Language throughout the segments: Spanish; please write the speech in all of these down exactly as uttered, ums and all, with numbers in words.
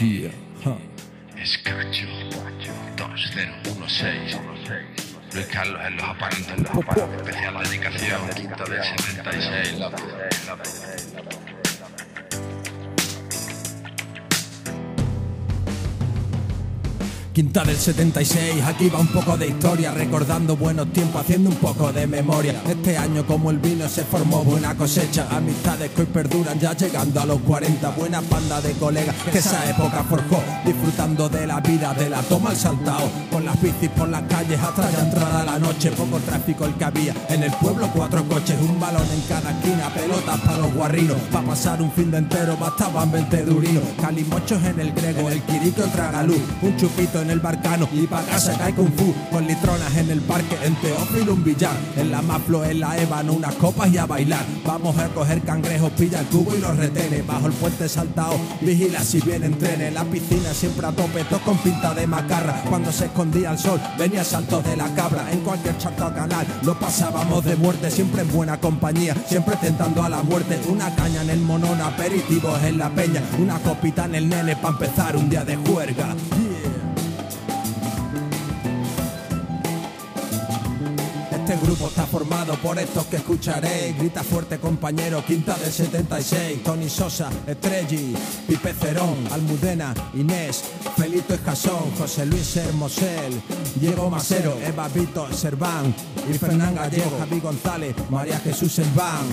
Turquía. Escacho dos cero uno seis. Luis Carlos en los aparatos, en los aparatos. Especial dedicación, La Quinta del setenta y seis. La Quinta del setenta y seis, aquí va un poco de historia, recordando buenos tiempos, haciendo un poco de memoria. Este año como el vino se formó buena cosecha, amistades que hoy perduran ya llegando a los cuarenta. Buena banda de colegas que esa época forjó, disfrutando de la vida, de la toma al saltao. Con las bicis por las calles hasta ya entrada la noche, poco tráfico el que había, en el pueblo cuatro coches. Un balón en cada esquina, pelotas para los guarrinos, para pasar un fin de entero bastaban veinte durinos. Calimochos en el Grego, el Quirico traga luz, un chupito en el Barcano y pa' casa cae Kung Fu. Con litronas en el parque, en Teófilo un billar, en la Maplo, en la Ébano unas copas y a bailar. Vamos a coger cangrejos, pilla el cubo y los retene. Bajo el puente saltao, vigila si vienen trenes. La piscina siempre a tope, todos con pinta de macarra. Cuando se escondía el sol, venía saltos de la cabra. En cualquier charco a canal, lo pasábamos de muerte. Siempre en buena compañía, siempre tentando a la muerte. Una caña en el Monón, aperitivos en la peña, una copita en el Nene pa' empezar un día de juerga. Este grupo está formado por estos que escucharéis. Grita fuerte compañero, Quinta del setenta y seis. Tony Sosa, Estrelli, Pipe Cerón, Almudena, Inés, Felito Escasón, José Luis Hermosel, Diego Macero, Eva Vito, Serván y Fernán Gallego, Javi González, María Jesús, Serván,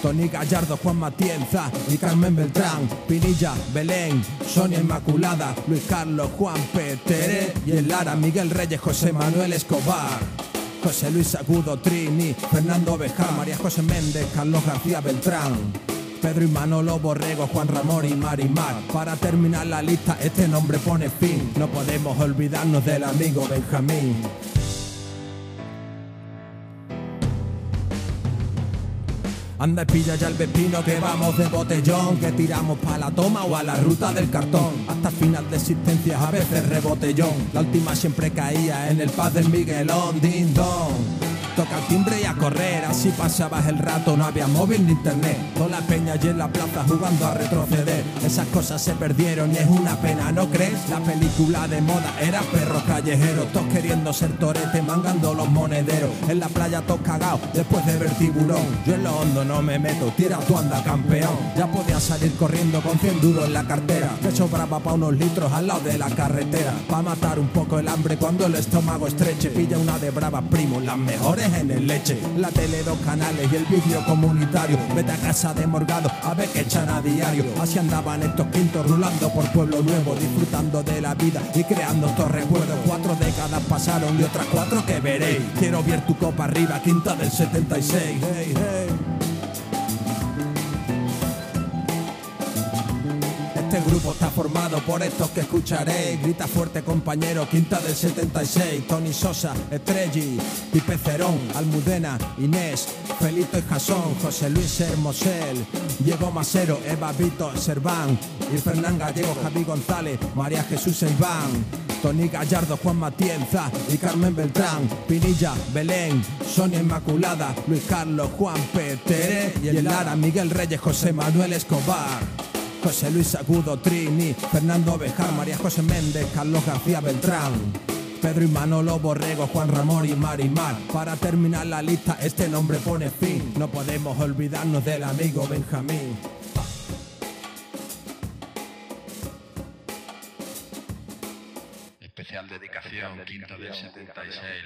Tony Gallardo, Juan Matienza y Carmen Beltrán, Pinilla, Belén, Sonia Inmaculada, Luis Carlos, Juan Petere y Elara, Miguel Reyes, José Manuel Escobar, José Luis Agudo, Trini, Fernando Bejar, María José Méndez, Carlos García Beltrán, Pedro y Manolo Borrego, Juan Ramón y Marimar. Para terminar la lista, este nombre pone fin. No podemos olvidarnos del amigo Benjamín. Anda y pilla ya el vecino que vamos de botellón, que tiramos pa' la toma o a la ruta del cartón. Hasta final de existencias a veces rebotellón, la última siempre caía en el paz del Miguelón. Ding dong, toca el timbre y a correr, así pasabas el rato, no había móvil ni internet. Toda la peña y en la plaza jugando a retroceder, esas cosas se perdieron y es una pena, ¿no crees? La película de moda era perros callejeros, todos queriendo ser torete, mangando los monederos. En la playa todos cagados, después de ver Tiburón. Yo en lo hondo no me meto, tira tu anda campeón. Ya podía salir corriendo con cien duros en la cartera, que sobraba pa' unos litros al lado de la carretera, pa' matar un poco el hambre cuando el estómago estreche. Pilla una de bravas, primo, las mejores en el leche, la tele dos canales y el vídeo comunitario. Vete a casa de Morgado a ver qué echan a diario. Así andaban estos quintos rulando por Pueblo Nuevo, disfrutando de la vida y creando estos recuerdos. Cuatro décadas pasaron y otras cuatro que veréis. Quiero ver tu copa arriba, Quinta del setenta y seis. Hey, hey. Este grupo está formado por estos que escucharéis. Grita fuerte compañero, Quinta del setenta y seis. Tony Sosa, Estrelli, Pipe Cerón, Almudena, Inés, Felito Escasón, José Luis Hermosel, Diego Macero, Eva Vito, Serván y Fernán Gallego, Javi González, María Jesús, Serván, Tony Gallardo, Juan Matienza y Carmen Beltrán, Pinilla, Belén, Sonia Inmaculada, Luis Carlos, Juan Petere y Elara, Miguel Reyes, José Manuel Escobar, José Luis Agudo, Trini, Fernando Bejar, María José Méndez, Carlos García Beltrán, Pedro y Manolo Borrego, Juan Ramón y Marimar. Para terminar la lista, este nombre pone fin. No podemos olvidarnos del amigo Benjamín. Especial dedicación, Quinta del setenta y seis.